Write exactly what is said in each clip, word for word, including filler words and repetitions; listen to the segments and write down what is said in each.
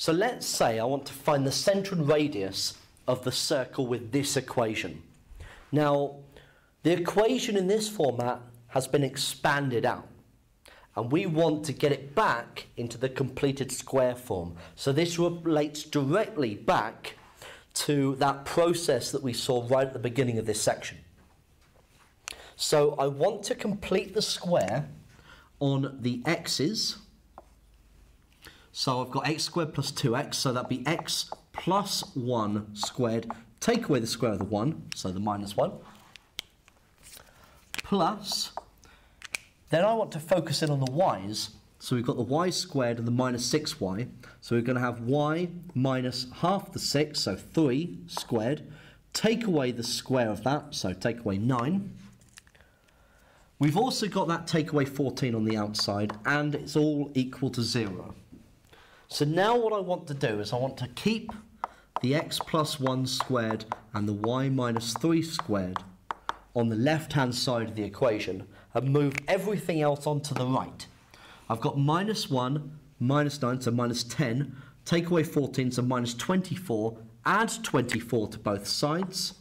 So let's say I want to find the central radius of the circle with this equation. Now, the equation in this format has been expanded out, and we want to get it back into the completed square form. So this relates directly back to that process that we saw right at the beginning of this section. So I want to complete the square on the x's. So I've got x squared plus two x, so that'd be x plus one squared, take away the square root of the one, so the minus one, plus, then I want to focus in on the y's, so we've got the y squared and the minus six y, so we're going to have y minus half the six, so three squared, take away the square of that, so take away nine. We've also got that take away fourteen on the outside, and it's all equal to zero. So now what I want to do is I want to keep the x plus one squared and the y minus three squared on the left-hand side of the equation and move everything else onto the right. I've got minus one, minus nine, so minus ten, take away fourteen, so minus twenty-four, add twenty-four to both sides,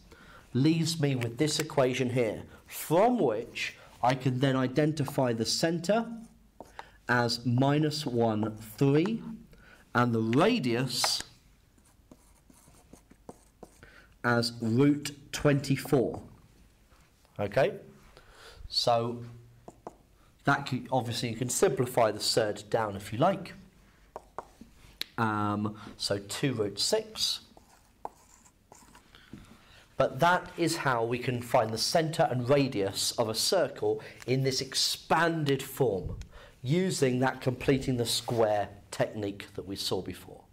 leaves me with this equation here, from which I can then identify the centre as minus one, three, and the radius as root twenty-four. Okay, so that could, obviously you can simplify the third down if you like. Um, so two root six. But that is how we can find the centre and radius of a circle in this expanded form, using that completing the square technique that we saw before.